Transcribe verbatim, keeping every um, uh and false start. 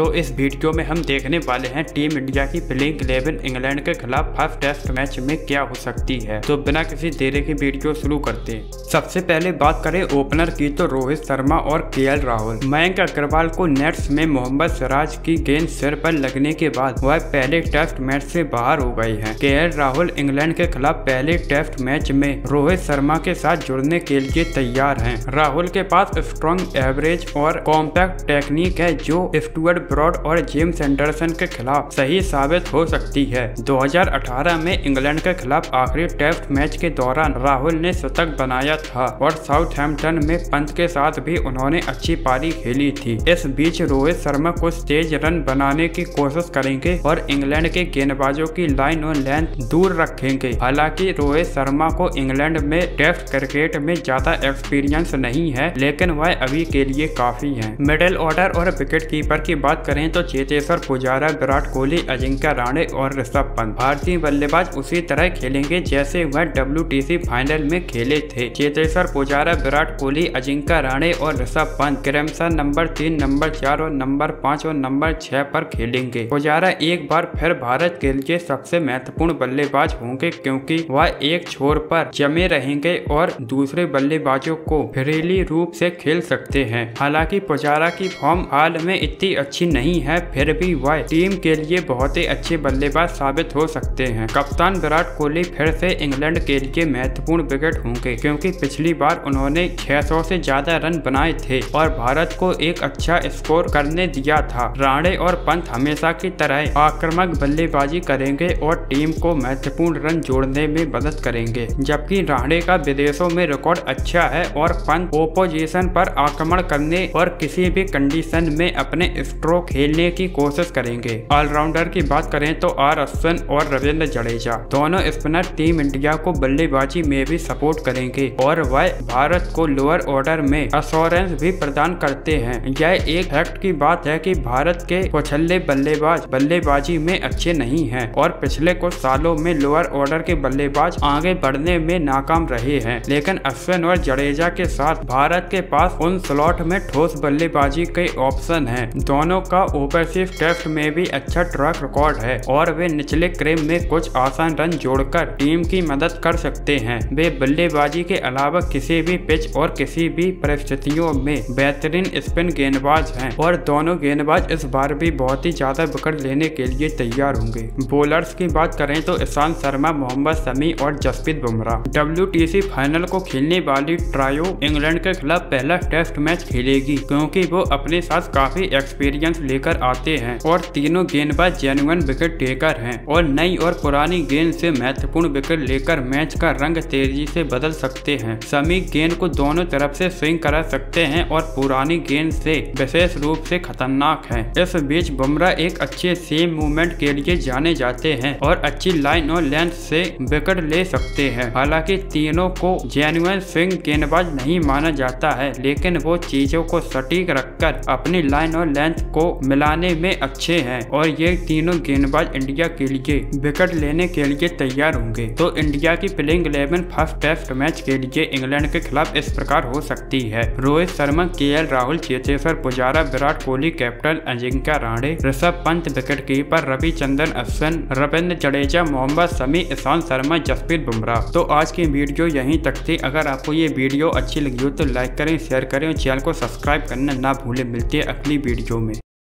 तो इस वीडियो में हम देखने वाले हैं टीम इंडिया की प्लेइंग इलेवन इंग्लैंड के खिलाफ फर्स्ट टेस्ट मैच में क्या हो सकती है। तो बिना किसी देरी के वीडियो शुरू करते हैं। सबसे पहले बात करें ओपनर की तो रोहित शर्मा और केएल राहुल। मयंक अग्रवाल को नेट्स में मोहम्मद सिराज की गेंद सिर पर लगने के बाद वह पहले टेस्ट मैच से बाहर हो गए हैं। केएल राहुल इंग्लैंड के खिलाफ पहले टेस्ट मैच में रोहित शर्मा के साथ जुड़ने के लिए तैयार हैं। राहुल के पास स्ट्रॉन्ग एवरेज और कॉम्पैक्ट टेक्निक है जो स्टुअर्ट ब्रॉड और जेम्स एंडरसन के खिलाफ सही साबित हो सकती है। दो हज़ार अठारह में इंग्लैंड के खिलाफ आखिरी टेस्ट मैच के दौरान राहुल ने शतक बनाया था और साउथहैम्पटन में पंत के साथ भी उन्होंने अच्छी पारी खेली थी। इस बीच रोहित शर्मा कुछ तेज रन बनाने की कोशिश करेंगे और इंग्लैंड के गेंदबाजों की लाइन और लेंथ दूर रखेंगे। हालांकि रोहित शर्मा को इंग्लैंड में टेस्ट क्रिकेट में ज्यादा एक्सपीरियंस नहीं है, लेकिन वह अभी के लिए काफी है। मिडिल ऑर्डर और विकेट कीपर की बात करें तो चेतेश्वर पुजारा, विराट कोहली, अजिंक्य राणे और ऋषभ पंत। भारतीय बल्लेबाज उसी तरह खेलेंगे जैसे वह डब्ल्यूटीसी फाइनल में खेले थे। चेतेश्वर पुजारा, विराट कोहली, अजिंक्य राणे और ऋषभ पंत क्रमशः नंबर तीन, नंबर चार और नंबर पाँच और नंबर छह पर खेलेंगे। पुजारा एक बार फिर भारत के लिए सबसे महत्वपूर्ण बल्लेबाज होंगे क्योंकि वह एक छोर पर जमे रहेंगे और दूसरे बल्लेबाजों को फ्रीली रूप से खेल सकते हैं। हालांकि पुजारा की फॉर्म हाल में इतनी अच्छी नहीं है, फिर भी वह टीम के लिए बहुत ही अच्छे बल्लेबाज साबित हो सकते हैं। कप्तान विराट कोहली फिर से इंग्लैंड के लिए महत्वपूर्ण विकेट होंगे क्योंकि पिछली बार उन्होंने छह सौ से ज्यादा रन बनाए थे और भारत को एक अच्छा स्कोर करने दिया था। राणे और पंत हमेशा की तरह आक्रामक बल्लेबाजी करेंगे और टीम को महत्वपूर्ण रन जोड़ने में मदद करेंगे। जबकि राणे का विदेशों में रिकॉर्ड अच्छा है और पंत ओपोजिशन पर आक्रमण करने और किसी भी कंडीशन में अपने स्ट्रोक खेलने की कोशिश करेंगे। ऑलराउंडर की बात करें तो आर अश्विन और रविंद्र जडेजा दोनों स्पिनर टीम इंडिया को बल्लेबाजी में भी सपोर्ट करेंगे और वह भारत को लोअर ऑर्डर में अश्योरेंस भी प्रदान करते हैं। यह एक फैक्ट की बात है कि भारत के उछल्ले बल्लेबाज बल्लेबाजी में अच्छे नहीं हैं और पिछले कुछ सालों में लोअर ऑर्डर के बल्लेबाज आगे बढ़ने में नाकाम रहे हैं, लेकिन अश्विन और जडेजा के साथ भारत के पास उन स्लॉट में ठोस बल्लेबाजी के ऑप्शन हैं। दोनों का ओवरसीज टेस्ट में भी अच्छा ट्रैक रिकॉर्ड है और वे निचले क्रम में कुछ आसान रन जोड़कर टीम की मदद कर सकते हैं। वे बल्लेबाजी के अलावा किसी भी पिच और किसी भी परिस्थितियों में बेहतरीन स्पिन गेंदबाज हैं और दोनों गेंदबाज इस बार भी बहुत ही ज्यादा विकेट लेने के लिए तैयार होंगे। बॉलर्स की बात करें तो ईशांत शर्मा, मोहम्मद शमी और जसप्रीत बुमराह डब्ल्यूटीसी फाइनल को खेलने वाली ट्रायो इंग्लैंड के खिलाफ पहला टेस्ट मैच खेलेगी क्योंकि वो अपने साथ काफी एक्सपीरियंस लेकर आते हैं और तीनों गेंदबाज जेन्युइन विकेट टेकर हैं और नई और पुरानी गेंद से महत्वपूर्ण विकेट लेकर मैच का रंग तेजी से बदल सकते हैं। शमी गेंद को दोनों तरफ से स्विंग करा सकते हैं और पुरानी गेंद से विशेष रूप से खतरनाक है। इस बीच बुमराह एक अच्छे सेम मूवमेंट के लिए जाने जाते हैं और अच्छी लाइन और लेंथ से विकेट ले सकते हैं। हालांकि तीनों को जेन्युइन स्विंग गेंदबाज नहीं माना जाता है, लेकिन वो चीजों को सटीक रखकर अपनी लाइन और लेंथ को मिलाने में अच्छे हैं और ये तीनों गेंदबाज इंडिया के लिए विकेट लेने के लिए तैयार होंगे। तो इंडिया की playing eleven first test match के लिए इंग्लैंड के खिलाफ इस प्रकार हो सकती है। Rohit Sharma, KL Rahul, Cheteshwar Pujara, Virat Kohli captain, Ajinkya Rane, Rishabh Pant wicketkeeper, Ravichandran Ashwin, Ravindra Jadeja, Mohammed Shami, Ishant Sharma, Jasprit Bumrah. तो आज की वीडियो यहीं तक थी। अगर आपको ये वीडियो अच्छी लगी हो तो लाइक करें, शेयर करें और चैनल को सब्सक्राइब करना ना भूलें। मिलते हैं अगली वीडियो में।